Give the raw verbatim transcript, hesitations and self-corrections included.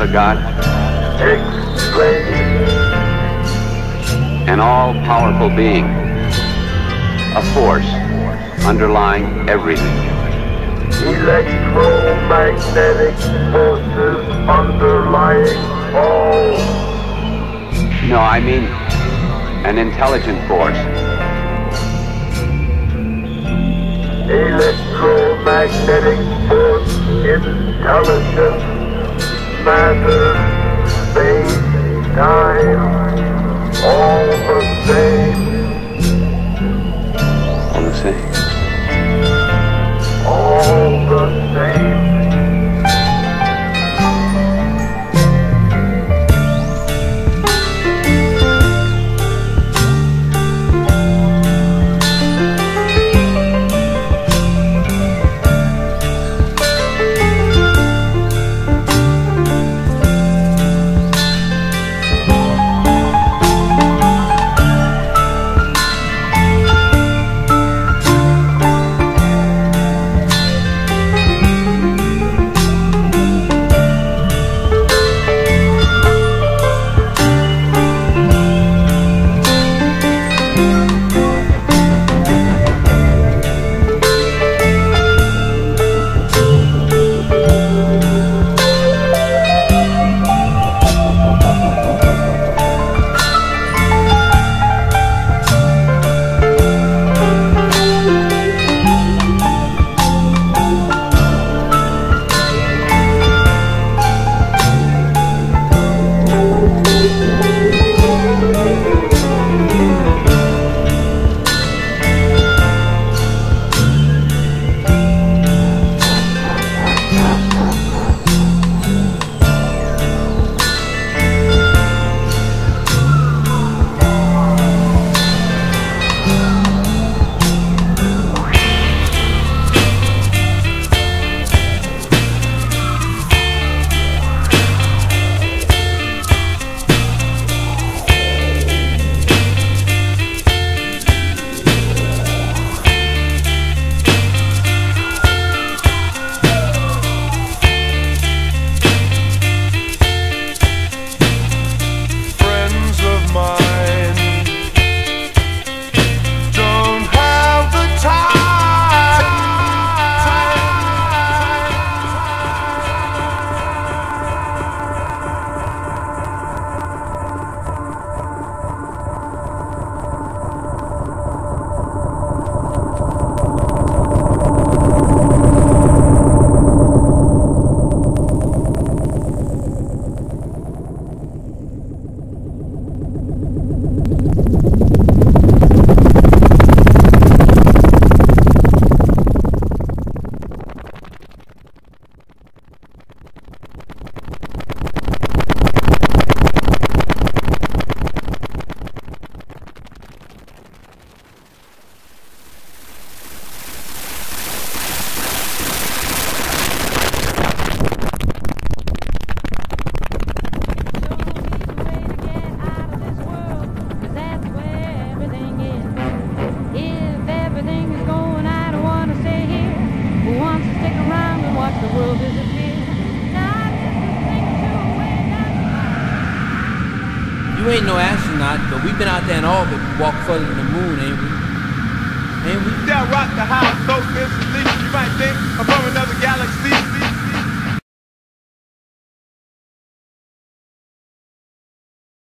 ever got takes place. An all-powerful being, a force underlying everything. Electromagnetic forces underlying all. No, I mean an intelligent force. Electromagnetic force, intelligence, matter, space, time, all the same. All the same. All the walk further than the moon, ain't we? Ain't we? They'll rock the house so fierce